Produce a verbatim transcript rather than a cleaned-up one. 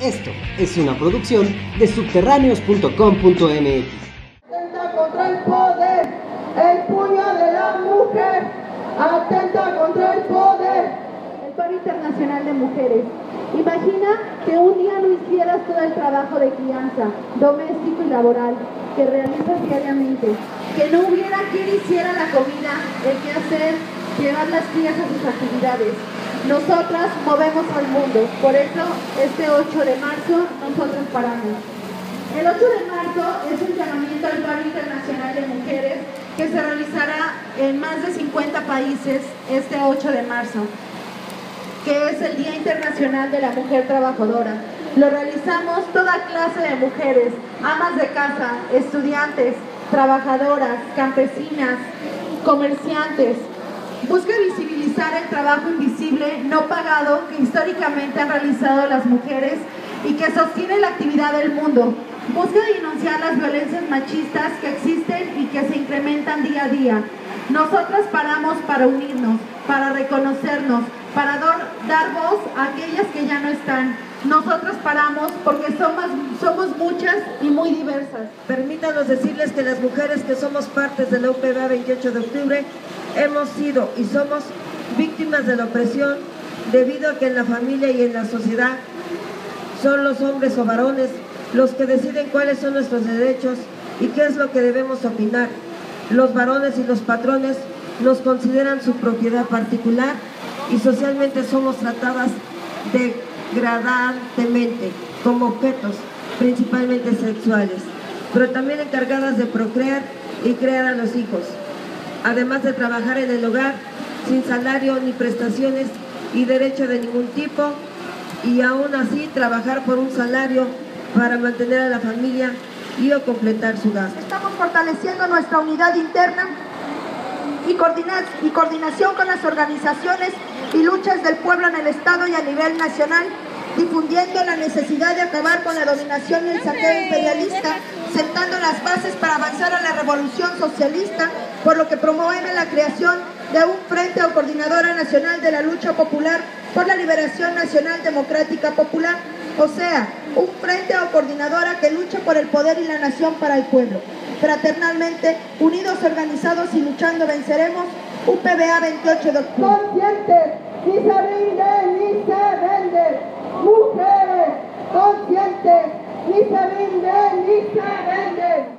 Esto es una producción de subterráneos punto com punto m x. Atenta contra el poder, el puño de la mujer. Atenta contra el poder. El Paro Internacional de Mujeres. Imagina que un día no hicieras todo el trabajo de crianza, doméstico y laboral que realizas diariamente. Que no hubiera quien hiciera la comida, el quehacer, llevar las crías a sus actividades. Nosotras movemos al mundo, por eso este ocho de marzo nosotros paramos. El ocho de marzo es un llamamiento al Paro Internacional de Mujeres que se realizará en más de cincuenta países este ocho de marzo, que es el Día Internacional de la Mujer Trabajadora. Lo realizamos toda clase de mujeres, amas de casa, estudiantes, trabajadoras, campesinas, comerciantes. Busca visibilizar el trabajo invisible, no pagado, que históricamente han realizado las mujeres y que sostiene la actividad del mundo. Busca denunciar las violencias machistas que existen y que se incrementan día a día. Nosotras paramos para unirnos, para reconocernos, para dar voz a aquellas que ya no están. Nosotras paramos porque somos, somos muchas y muy diversas. Permítanos decirles que las mujeres que somos partes de la U P V A veintiocho de octubre hemos sido y somos víctimas de la opresión debido a que en la familia y en la sociedad son los hombres o varones los que deciden cuáles son nuestros derechos y qué es lo que debemos opinar. Los varones y los patrones nos consideran su propiedad particular y socialmente somos tratadas degradantemente como objetos, principalmente sexuales, pero también encargadas de procrear y crear a los hijos. Además de trabajar en el hogar, sin salario ni prestaciones y derecho de ningún tipo, y aún así trabajar por un salario para mantener a la familia y o completar su gasto. Estamos fortaleciendo nuestra unidad interna y, coordina y coordinación con las organizaciones y luchas del pueblo en el Estado y a nivel nacional, difundiendo la necesidad de acabar con la dominación y el saqueo imperialista, sentando las bases para avanzar a la revolución socialista, por lo que promueve la creación de un Frente o Coordinadora Nacional de la Lucha Popular por la Liberación Nacional Democrática Popular, o sea, un Frente o Coordinadora que lucha por el poder y la nación para el pueblo. Fraternalmente, unidos, organizados y luchando venceremos. U P V A veintiocho de octubre. Conscientes, ni se rinden, ni se venden. Mujeres, conscientes, ni se rinden, ni se venden.